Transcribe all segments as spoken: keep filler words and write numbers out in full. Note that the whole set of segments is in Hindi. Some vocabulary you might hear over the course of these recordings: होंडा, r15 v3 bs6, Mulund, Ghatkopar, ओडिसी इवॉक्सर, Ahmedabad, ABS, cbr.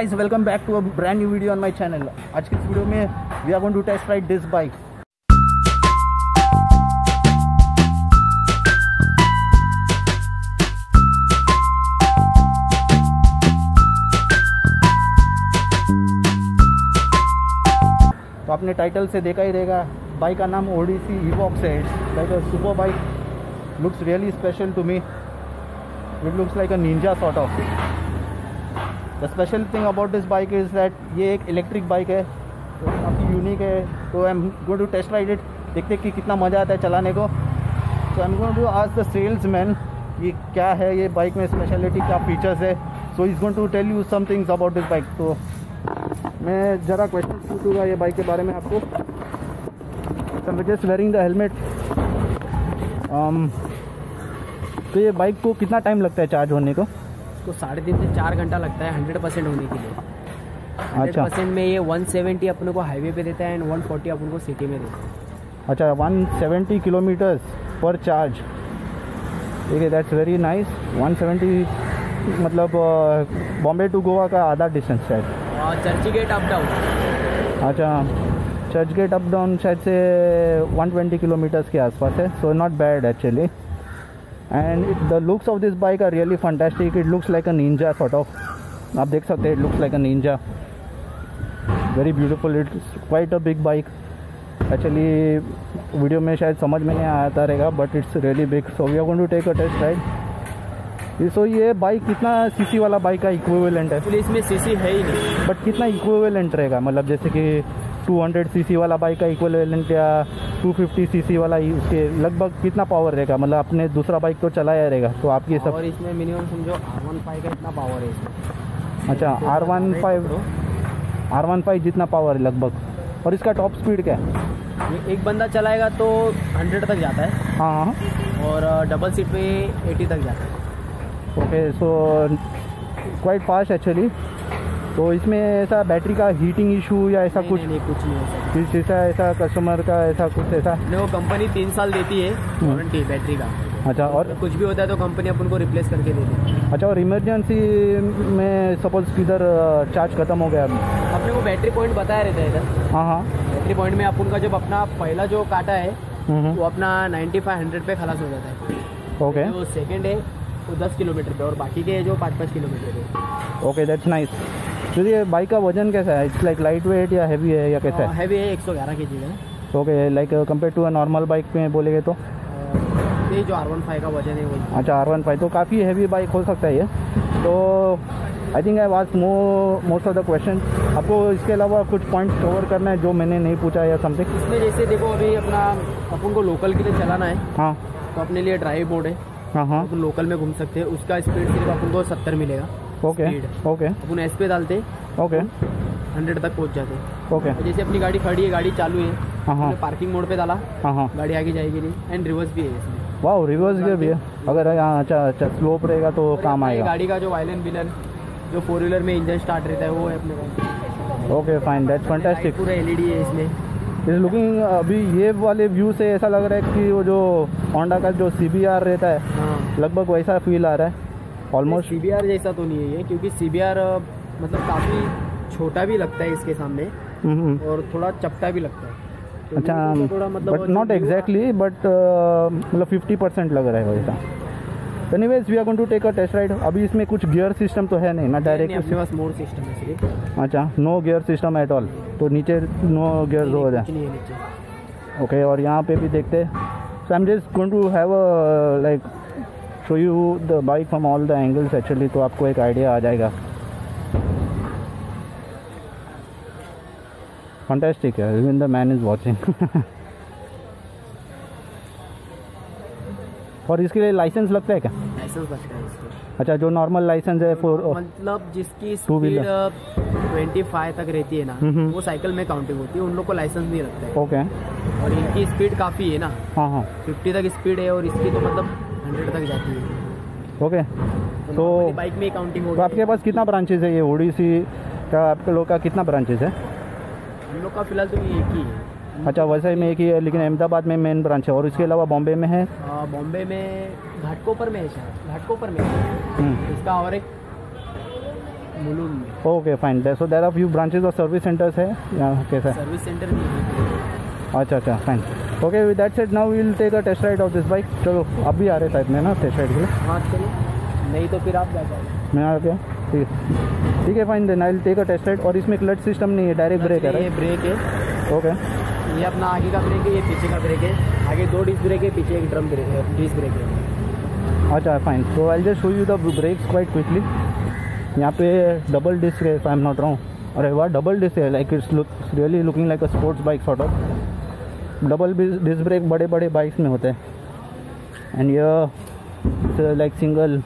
guys, welcome back to a brand new video on my channel. आज की इस वीडियो में we are going to test ride this bike. तो आपने टाइटल से देखा ही रहेगा, बाइक का नाम ओडिसी इवॉक्सर है. Like a super bike, looks really special to me. It looks like a ninja sort of. The special thing about this bike is that ये एक इलेक्ट्रिक बाइक है, काफ़ी यूनिक है. तो I am going to test ride it, देखते कि कितना मज़ा आता है चलाने को. So I am going to ask the salesman ये क्या है, ये बाइक में स्पेशलिटी क्या फीचर्स है. So is going to tell you some things about this bike. तो मैं ज़रा क्वेश्चन पूछूंगा ये बाइक के बारे में आपको. So I am just wearing the helmet. तो ये बाइक को कितना टाइम लगता है चार्ज होने को? इसको साढ़े तीन से चार घंटा लगता है हंड्रेड परसेंट होने के लिए. हंड्रेड परसेंट में ये वन सेवेंटी अपने को हाईवे पे देता है एंड वन फोर्टी अपने को सिटी में देता है. अच्छा, वन सेवेंटी किलोमीटर्स पर चार्ज. ठीक है, that's very nice. One seventy मतलब बॉम्बे टू गोवा का आधा डिस्टेंस शायद. Churchgate up down. अच्छा, चर्च गेट अप डाउन शायद से वन ट्वेंटी किलोमीटर्स के आसपास है. So not bad actually. And the looks of this bike are really fantastic. It looks like a ninja sort of. आप देख सकते हैं, it looks like a Ninja. Very beautiful. It's quite a big bike actually. Video में शायद समझ में नहीं आता रहेगा, but it's really big. So we are going to take a test ride. सो ये बाइक कितना सीसी वाला बाइक का इक्विवेलेंट है? इसमें सीसी है ही नहीं, बट कितना इक्विवेलेंट रहेगा? मतलब जैसे कि टू हंड्रेड सीसी वाला बाइक का इक्विवेलेंट या टू फिफ्टी सीसी वाला, उसके लगभग कितना पावर रहेगा? मतलब आपने दूसरा बाइक तो चलाया रहेगा, तो आपकी सब और इसमें मिनिमम समझो आर वन फाइव का इतना पावर है इसमें. अच्छा, आर वन फाइव जितना पावर है लगभग. और इसका टॉप स्पीड क्या है? एक बंदा चलाएगा तो हंड्रेड तक जाता है. हाँ, और डबल सीट पे एटी तक जाता है. Okay, so quite fast actually. तो इसमें ऐसा बैटरी का हीटिंग इशू या ऐसा नहीं, कुछ नहीं, कुछ नहीं ऐसा ऐसा ऐसा कस्टमर का ऐसा कुछ ऐसा नहीं. वो कंपनी तीन साल देती है वारंटी बैटरी का. अच्छा, और तो कुछ भी होता है तो कंपनी अपन को रिप्लेस करके देती है. अच्छा, और इमरजेंसी में सपोज किधर चार्ज खत्म हो गया, अपने को बैटरी पॉइंट बताया रहता है इधर. हाँ हाँ, बैटरी पॉइंट में अपन का जब अपना पहला जो काटा है वो अपना नाइन्टी फाइव हंड्रेड पे खलास हो जाता है. ओके, वो सेकेंड है वो दस किलोमीटर पे और बाकी के जो पाँच पाँच किलोमीटर पे. Okay, that's nice. तो ये बाइक का वजन कैसा है? इट्स लाइक लाइट वेट या हैवी है या कैसा है? हैवी है, एक सौ ग्यारह केजी है. Okay, like compare to a normal bike में बोलेंगे तो ये जो आर वन फाइव का वजन है वही. अच्छा, आर वन फाइव तो काफ़ी हैवी बाइक हो सकता है ये. तो I think I was more most of the question. आपको इसके अलावा कुछ पॉइंट्स कवर करना है जो मैंने नहीं पूछा या समथिंग? इसमें जैसे देखो अभी अपना अपन को लोकल के लिए चलाना है. हाँ, तो अपने लिए ड्राइव मोड है. हाँ हाँ, लोकल में घूम सकते हैं. उसका स्पीड सिर्फ अपन को सत्तर मिलेगा. ओके ओके, अपन एस पे डालते. ओके, हंड्रेड तक पहुंच जाते. ओके, जैसे अपनी गाड़ी खड़ी है, गाड़ी चालू है, तो पार्किंग मोड पे डाला, गाड़ी आगे जाएगी नहीं. एंड रिवर्स भी है इसमें. वाओ, रिवर्स गियर भी है अगर. अच्छा अच्छा, स्लोप रहेगा तो काम आएगा. गाड़ी का जो वायलेंट विलन जो फोर व्हीलर में इंजन स्टार्ट रहता है वो है अपने पास. Okay, fine, that's fantastic. पूरा एलईडी है इसमें. इस लुकिंग अभी ये वाले व्यू से ऐसा लग रहा है कि वो जो होंडा का जो सीबीआर रहता है लगभग वैसा फील आ रहा है. ऑलमोस्ट सीबीआर जैसा तो नहीं है ये, क्योंकि सीबीआर मतलब काफ़ी छोटा भी लगता है इसके सामने और थोड़ा चपटा भी लगता है. तो अच्छा, तो थोड़ा मतलब नॉट एग्जैक्टली, बट मतलब फिफ्टी परसेंट लग रहा है वैसा. Anyways we are going to take a test ride. अभी इसमें कुछ गियर सिस्टम तो है नहीं ना? डायरेक्ट अपने पास मोड सिस्टम है सिर्फ. अच्छा, no gear system at all. तो नीचे नो गियर हो जाए. ओके, और यहाँ पे भी देखते. So I am just going to have a like show you the bike from all the angles actually, तो आपको एक आइडिया आ जाएगा. फंटास्टिक है, even the man is watching. और इसके लिए लाइसेंस लगता है क्या? लाइसेंस लगता है इसके. अच्छा, जो नॉर्मल लाइसेंस है फॉर मतलब जिसकी स्पीड पच्चीस तक रहती है ना, वो साइकिल में काउंटिंग होती है. उन लोग को लाइसेंस नहीं लगता है. ओके, और इनकी स्पीड काफ़ी है ना. हाँ हाँ, फिफ्टी तक स्पीड है और इसकी तो मतलब हंड्रेड तक जाती है. Okay, okay. तो बाइक में काउंटिंग होगी. तो आपके पास कितना ब्रांचेज है ये ओडिसी का? आपके लोग का कितना ब्रांचेज है? हम लोग का फिलहाल तो ये एक ही है. अच्छा, वैसे में एक ही है, लेकिन अहमदाबाद में मेन ब्रांच है. और इसके अलावा बॉम्बे में है. बॉम्बे में घाटकोपर में है शायद. घाटकोपर में इसका और एक मुलुंड में। Okay fine, so there are few branches और सर्विस सेंटर्स है यहाँ कैसा? सर्विस सेंटर भी है। अच्छा अच्छा fine, okay with that said now we will take a test ride of this bike. चलो आप भी आ रहे साइड में ना टेस्ट राइड के लिए? हाँ चलिए, नहीं तो फिर आप जा पाओगे। मैं आ गया, ठीक है ठीक है fine, then I will take a test ride. और इसमें क्लच सिस्टम नहीं है, डायरेक्ट ब्रेक है? ब्रेक है। ओके, ये अपना आगे का ब्रेक है, ये पीछे का ब्रेक है। आगे दो डिस्क ब्रेक है, पीछे एक ड्रम ब्रेक है, डिस्क ब्रेक है। अच्छा fine, so I just show you the brakes quite quickly. यहाँ पे डबल डिस्क है, आई एम नॉट रॉन्ग। अरे वाह, डबल डिस्क है, like it's look really looking like a sports bike sort of. Double disc brake बड़े बड़े बाइक्स में होते हैं, एंड ये like single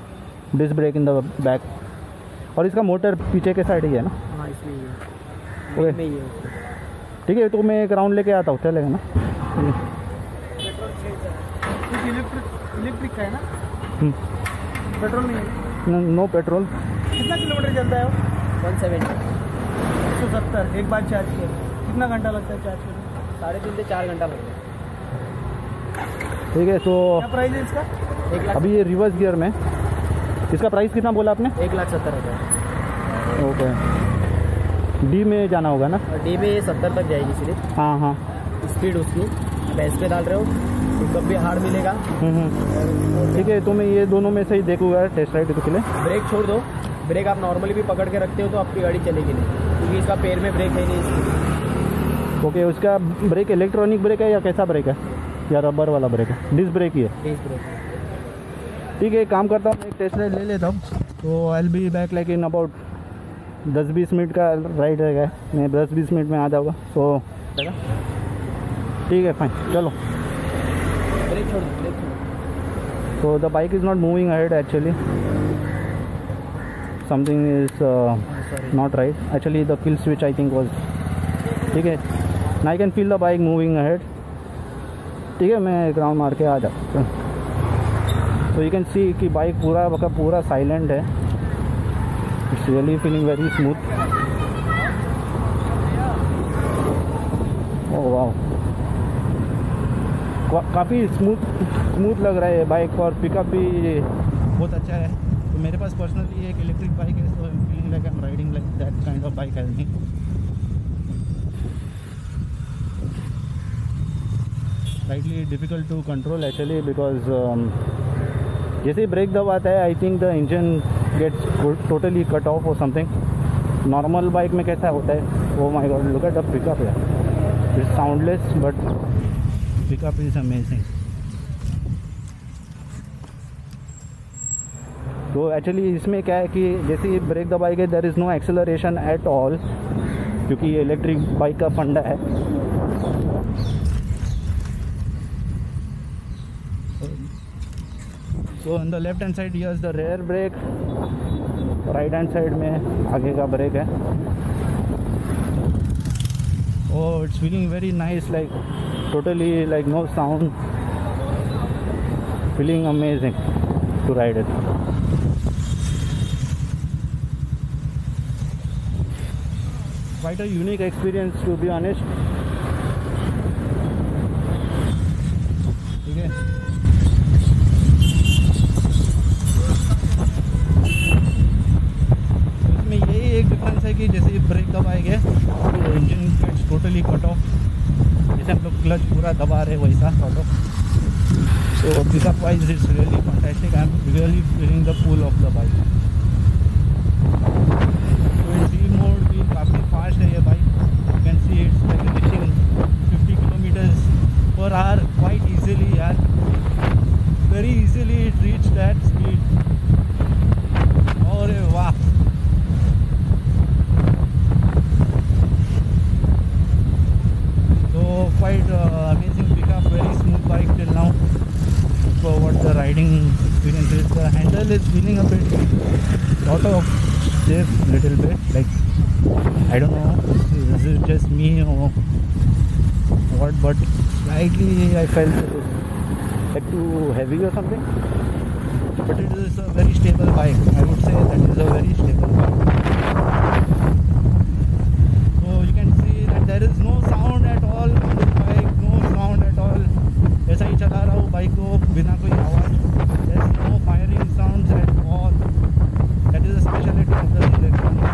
disc brake in the back. और इसका मोटर पीछे के साइड ही है ना? हाँ इसमें ही है। ठीक है, तो मैं एक राउंड लेके आता हूँ, चलेगा ना? इलेक्ट्रिक है ना, पेट्रोल नहीं? No petrol. कितना किलोमीटर चलता है वो? वन सेवेंटी, एक सौ सत्तर। एक बार चार्ज किया कितना घंटा लगता है चार्ज करने? साढ़े तीन से चार घंटा लगता है। ठीक है, तो क्या प्राइस है इसका? अभी ये रिवर्स गियर में इसका प्राइस कितना बोला आपने? एक लाख सत्तर हज़ार। ओके, डी में जाना होगा ना? डी में ये सत्तर तक जाएगी सिर्फ। हाँ हाँ, स्पीड उसकी बेस पे डाल रहे हो तो कब भी हार मिलेगा। ठीक है, तो मैं ये दोनों में से ही देखूंगा टेस्ट राइड के लिए। ब्रेक छोड़ दो, ब्रेक आप नॉर्मली भी पकड़ के रखते हो तो आपकी गाड़ी चलेगी नहीं, क्योंकि इसका पैर में ब्रेक है नहीं। ओके, उसका ब्रेक इलेक्ट्रॉनिक ब्रेक है या कैसा ब्रेक है? या रबर वाला ब्रेक है? डिस्क ब्रेक ही है। ठीक है, काम करता हूँ, एक टेस्ट राइड ले लेता हूँ। तो I will be back like in about दस बीस मिनट का राइड रहेगा, मैं दस बीस मिनट में आ जाऊँगा। सो ठीक है फाइन, चलो। तो the bike is not moving ahead, actually something is not right. Actually the kill switch I think was. ठीक है, I can feel the bike moving ahead. ठीक है, मैं ग्राउंड मार के आ जाऊँ। तो यू कैन सी कि बाइक पूरा का पूरा साइलेंट है। It's really feeling very smooth. Oh wow, काफ़ी स्मूथ स्मूथ लग रहा है बाइक, और पिकअप भी बहुत अच्छा है। तो मेरे पास पर्सनली एक इलेक्ट्रिक बाइक है, तो feeling like I am riding like that kind of bike I think. Slightly difficult to control actually, because जैसे ही ब्रेक दबाता है I think the engine gets totally cut off और समथिंग। नॉर्मल बाइक में कैसा होता है? Oh my god, look at the pickup है। It's soundless but pickup is amazing. तो एक्चुअली इसमें क्या है कि जैसे ये ब्रेक दबाई गई there is no acceleration at all, क्योंकि ये इलेक्ट्रिक बाइक का फंडा है। तो on the left hand side yes the rear brake, right hand side में आगे का ब्रेक है। Oh it's feeling very nice, like totally like no sound, feeling amazing to ride it. Quite a unique experience to be honest. ठीक है, कि जैसे ये ब्रेक दबाएंगे तो engine gets totally cut of, जैसे हम लोग क्लच पूरा दबा रहे वैसा cut off. So pickup wise it's really fantastic, I am really feeling the pull of the bike. D mode भी काफ़ी फास्ट है ये bike, you can see it's like reaching fifty kilometres per hour quite easily यार, very easily it reach that speed. और वाह, quite uh, amazing pickup, very smooth bike till now. For what the riding experience is, the handle is feeling a bit sort of stiff, little bit. Like I don't know, is it just me or what? But slightly I felt it was like too heavy or something. But it is a very stable bike. I would say that it is a very stable bike. So you can see that there is no sound at all. ऐसा ही चला रहा हूँ बाइक को बिना कोई आवाज़, there is no firing sound at all. That is the speciality of the electronic.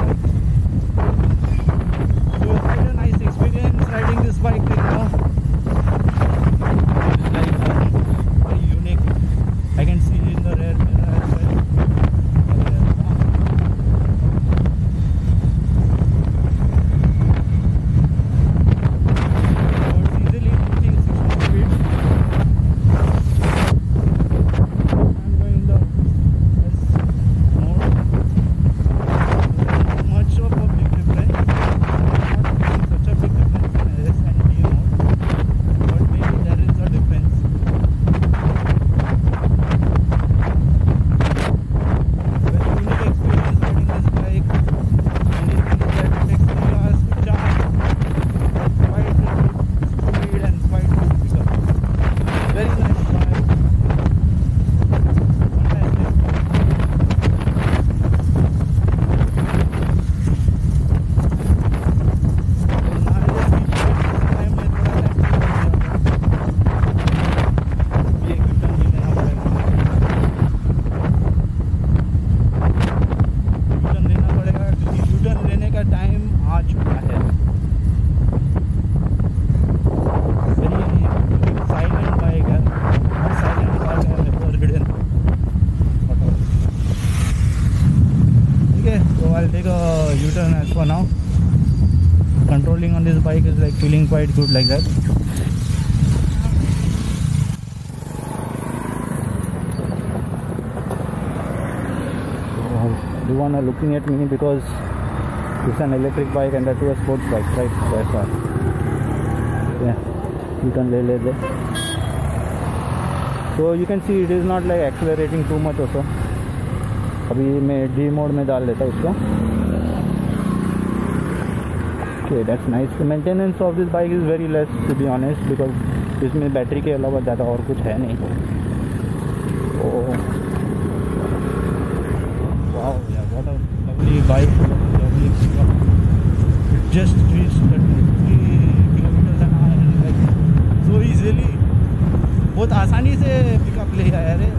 as for now. Controlling on this bike is like feeling quite good like that. Oh, you wanna looking at me because it's an electric bike and that's a sports bike, right? That's all. Yeah, you can lay lay there. So you can see it is not like accelerating too much also. अभी मैं डी मोड में डाल देता हूँ इसको. Okay that's nice. Maintenance of this bike is very less to be honest because इसमें बैटरी के अलावा ज़्यादा और कुछ है नहीं. ओह वाओ यार, what a lovely bike, lovely pickup. It just reached thirty kilometre an hour like so easily. बहुत आसानी से पिकअप ले आया है.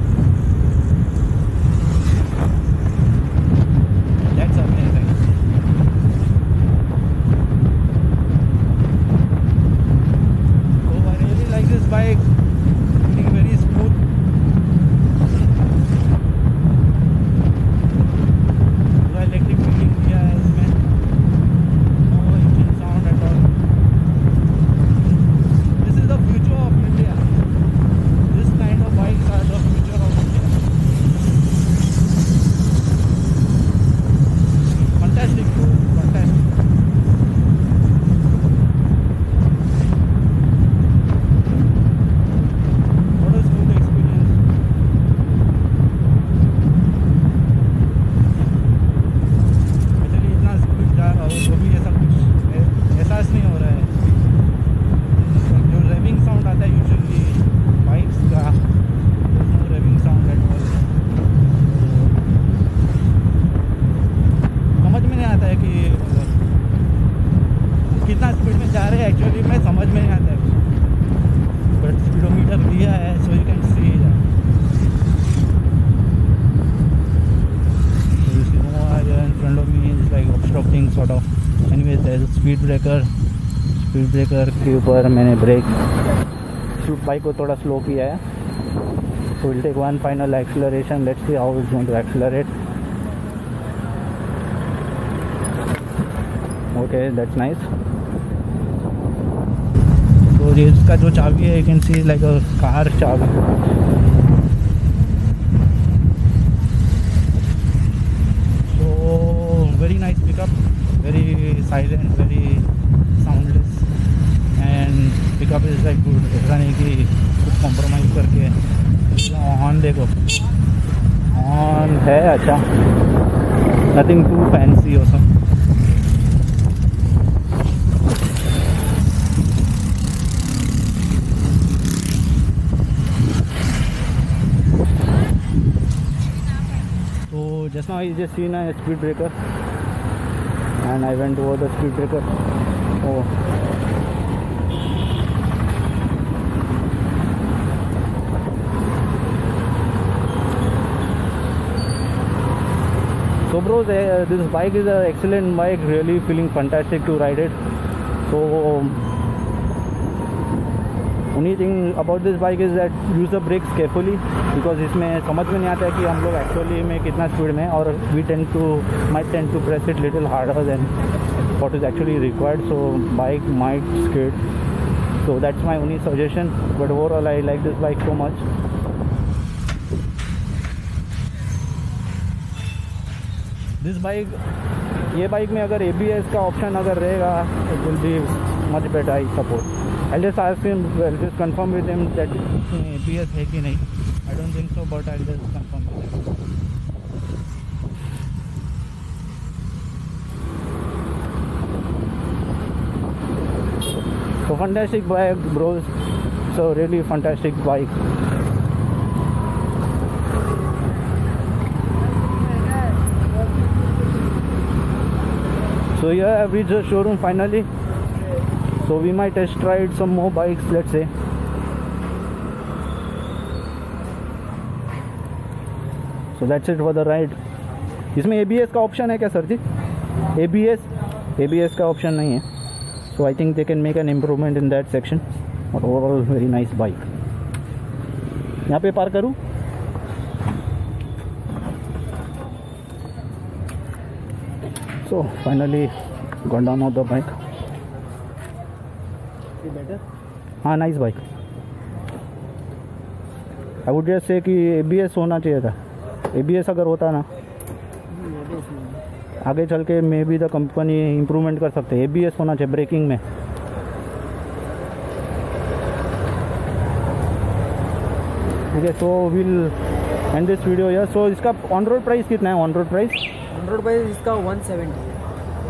ब्रेकर स्पीड ब्रेकर के ऊपर मैंने ब्रेक बाइक को थोड़ा स्लो किया है. So will take one final acceleration. Let's see how it's going to accelerate. Okay that's nice. तो इसका जो चाबी है you can see like a car चाबी. Very nice pickup, very silent, very soundless, and pickup is like good. ऐसा नहीं कि कुछ compromise करके. On देखो, on है अच्छा. Nothing too fancy or something. So just now I just seen a speed breaker. And I went over the speed breaker. Oh, so bros, uh, this bike is an excellent bike. Really feeling fantastic to ride it. So only thing about this bike is that use the brakes carefully because इसमें समझ में नहीं आता है कि हम लोग एक्चुअली में कितना स्पीड में, और we tend to might tend to press it little harder than what is actually required, so bike might skid. So that's my only suggestion. But overall I like this bike so much. This bike, ये बाइक में अगर A B S का ऑप्शन अगर रहेगा it will be much better I suppose. I'll just ask him, I'll just confirm with him that A B S है कि नहीं. I don't think so, but I'll just confirm with him. So fantastic bike bros. So really fantastic bike. So yeah, I've reached the showroom finally. So we might test ride some more bikes, let's say. So that's it for the ride. इसमें A B S का ऑप्शन है क्या sir ji? A B S A B S का ऑप्शन नहीं है. So I think they can make an improvement in that section. But overall very nice bike. यहाँ पे पार करूँ? So finally gone down on the bike. Is better? हाँ nice bike. I would just say कि A B S होना चाहिए था. A B S अगर होता ना आगे चल के maybe the company improvement कर सकते हैं. A B S होना चाहिए ब्रेकिंग में. Okay so will end this video यार. सो इसका ऑन रोड प्राइस कितना है? On road price on road price इसका वन सेवेंटी.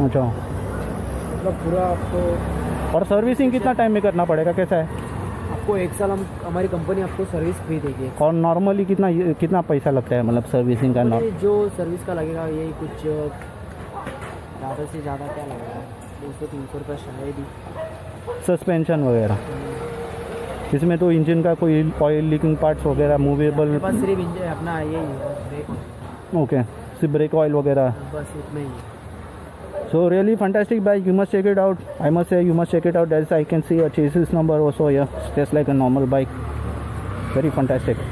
अच्छा मतलब पूरा आपको. और सर्विसिंग कितना टाइम में करना पड़ेगा? कैसा है? आपको एक साल हम हमारी कंपनी आपको सर्विस फ्री देगी. और नॉर्मली कितना कितना पैसा लगता है मतलब सर्विसिंग का? नॉर्मली जो सर्विस का लगेगा यही कुछ ज़्यादा से ज़्यादा क्या लगेगा दो सौ तीन सौ रुपये शायद. सस्पेंशन वगैरह इसमें तो इंजन का कोई ऑयल लीकिंग पार्ट्स वगैरह मूवेबल बस सिर्फ इंजन अपना यही. ओके सिर्फ ब्रेक ऑयल वगैरह बस इतना ही. So really fantastic bike. You must check it out. I must say you must check it out. As I can see a chassis number also here. Yeah. Just like a normal bike. Very fantastic.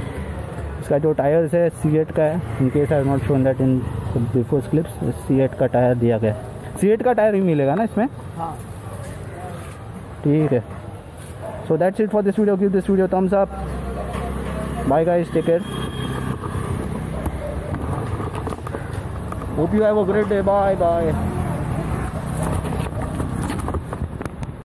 इसका जो टायर्स है C एट का है. In case I have not shown that in before clips, C eight का टायर दिया गया है. C एट का टायर ही मिलेगा ना इसमें? हाँ. ठीक है. So that's it for this video. Give this video thumbs up. Bye guys. Take care. Hope you have a great day. Bye bye.